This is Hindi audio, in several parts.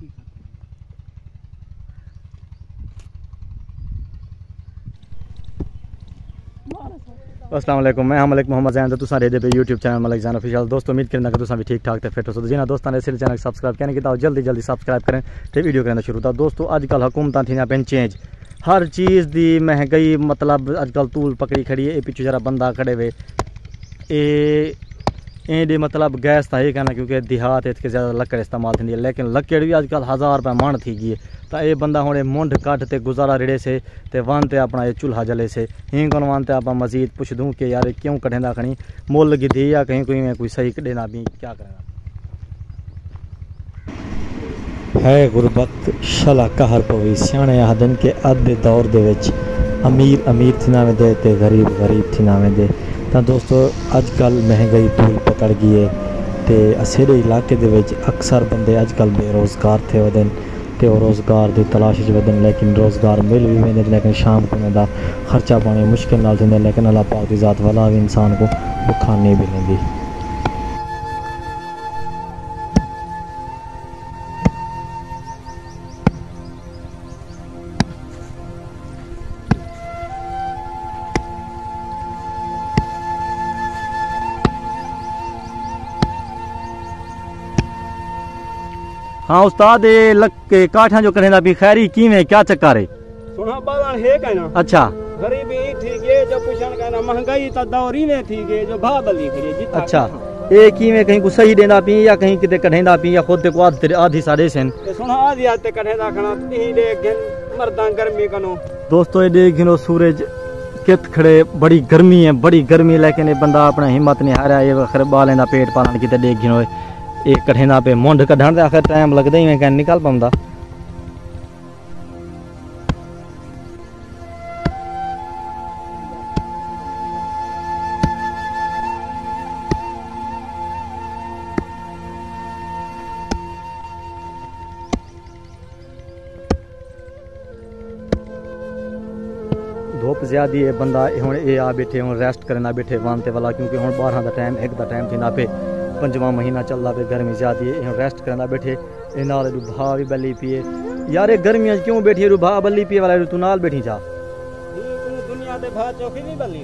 भी खाते हैं। अस्सलाम वालेकुम, मैं हम मलिक मोहम्मद जैन तो तुसा दे पे YouTube channel Malik Jain official. दोस्तों उम्मीद करना कि तुसा भी ठीक ठाक थे फिट हो। जी ना दोस्तों ने सिर्फ चैनल सब्सक्राइब करने की तो जल्दी जल्दी सब्सक्राइब करें तो वीडियो करना शुरू था। दोस्तों अजकल हुकूमत थी पे चेंज, हर चीज़ दी महंगाई मतलब अजकल तूल पकड़ी खड़ी है। ये पिछू जरा बंदा खड़े हुए ए मतलब गैस था ये कहना क्योंकि देहात इतने ज़्यादा लकड़ इस्तेमाल थी, लेकिन लकड़ भी आजकल 1000 रुपये मण थी गई। तो ये बंदा हमें मुंड काट ते गुजारा रेड़े से ते वन ते अपना ये चूल्हा जले से ही कौन वन ते आप मजीद पूछ दूँ कि यार क्यों कटेंदा खड़ी मोल लगी थी या कहीं कोई में कोई सही कटेना भी क्या करेंगे। है गुरबत शला कहर पवी सियाने आदन के अद दौर दे विच अमीर अमीर थी नावे दे ते गरीब गरीब थी नावे दे। तो दोस्तों अजकल महंगाई तूल पकड़ गई है तो असेरे इलाके अक्सर बंदे अजकल बेरोज़गार थे वदन तो रोज़गार की तलाश वदन, लेकिन रोज़गार मिल भी वे लेकिन शाम को उन्होंने खर्चा पाने मुश्किल नाल थी, लेकिन अल्लाह पाक की जात वाला भी इंसान को भुखा नहीं मिलेंगी। हाँ उस्ताद ये लक के काठा जो करेंदा भी खैरी कीमे क्या चक्कर है सुना बाला है कहना। अच्छा गरीबी ठीक है जो पुछन कहना महंगाई तो दौरी ने ठीक है जो भाबली करे जिता। अच्छा ए कीमे कहीं को सही देना भी या कहीं किते कढेंदा भी या खुद को आधी साढ़े सेन सुना आधी आते कढेंदा खना ती दे गन मरदा गर्मी कनो। दोस्तों ये देखिनो सूरज कित खड़े बड़ी गर्मी है, बड़ी गर्मी, लेकिन ये बंदा अपना हिम्मत नहीं हारा। ये खर बालेंदा पेट पालन किते देखिनो एक कठिना पे मुंड कढ़ण दे आखिर टाइम लगदा ही मैं कह निकल पांदा। धूप ज्यादा है, बंदा हुण ए आ बैठे हुण रेस्ट करना बैठे वानते वाला क्योंकि हुण 12 दा टाइम 1 दा टाइम थीना पे 5वां महीना चलता पे गर्मी ज्यादा है। रेस्ट करना बैठे इना रुभा भी बली पिए यार गर्मियां क्यों बैठी रुभा बली पिए वाला तू नाल बैठी जा दुनिया दे भा चौकी नहीं बली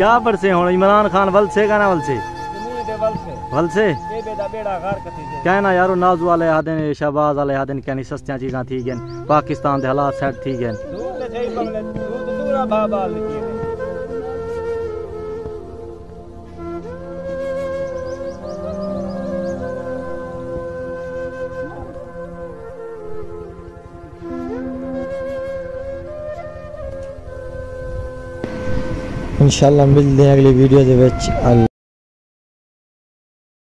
क्या परसे हो इमरान खान वलसे गाना वलसे दे वलसे ए बेदा बेड़ा घर कथी दे कहना यार नाज वाले आदन शहबाज वाले आदन कहनी सस्तियां चीजां थी गन पाकिस्तान दे हालात सेट थी गन दूध दे जई बंगले दूध दूरा बाबा लिखिए। इंशाल्लाह मिलते हैं अगली वीडियो के विच।